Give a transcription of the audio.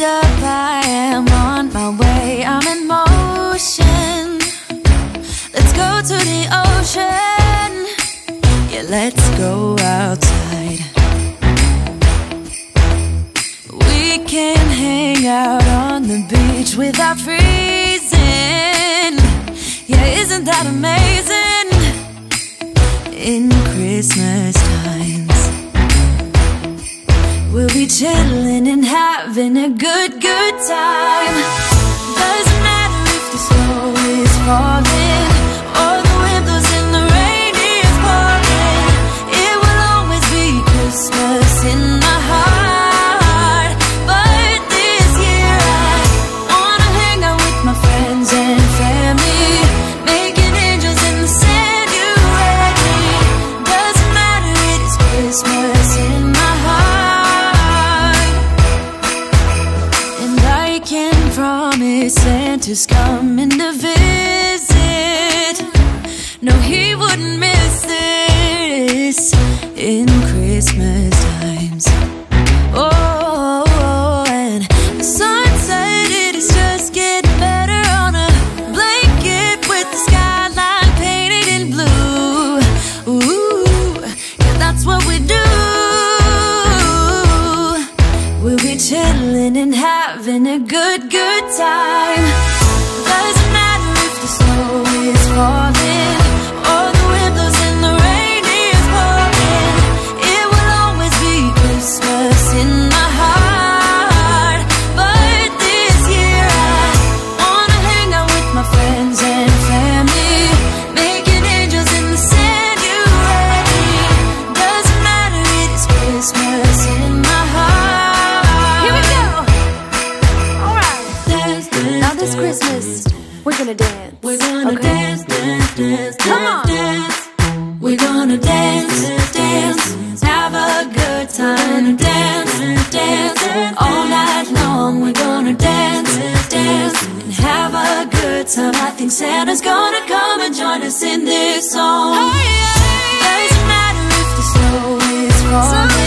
Hold up, I am on my way, I'm in motion. Let's go to the ocean. Yeah, let's go outside. We can hang out on the beach without freezing. Yeah, isn't that amazing? In Christmas times, we'll be chilling and having a good time. Doesn't matter if the snow is falling or the wind blows and the rain is pouring. It will always be Christmas in my heart. But this year I wanna hang out with my friends and family, making angels in the Sanctuary. Doesn't matter, it is Christmas in my heart. Can promise Santa's coming to visit. No, he wouldn't miss this in Christmas times. Oh, and the sunset, it is just getting better on a blanket with the skyline painted in blue. Ooh, yeah, that's what we do. We'll be chilling and having a good time. Doesn't matter if the snow is falling or the wind blows and the rain is pouring. It will always be Christmas in my heart. But this year I wanna hang out with my friends and family, making angels in the Sanctuary. Doesn't matter, it is Christmas in my heart. This Christmas, we're gonna dance. We're gonna dance, dance, dance, dance. We're gonna dance, dance, have a good time. Dance, dance, all night long. We're gonna dance, dance, and have a good time. I think Santa's gonna come and join us in this song. Doesn't matter if the snow is falling.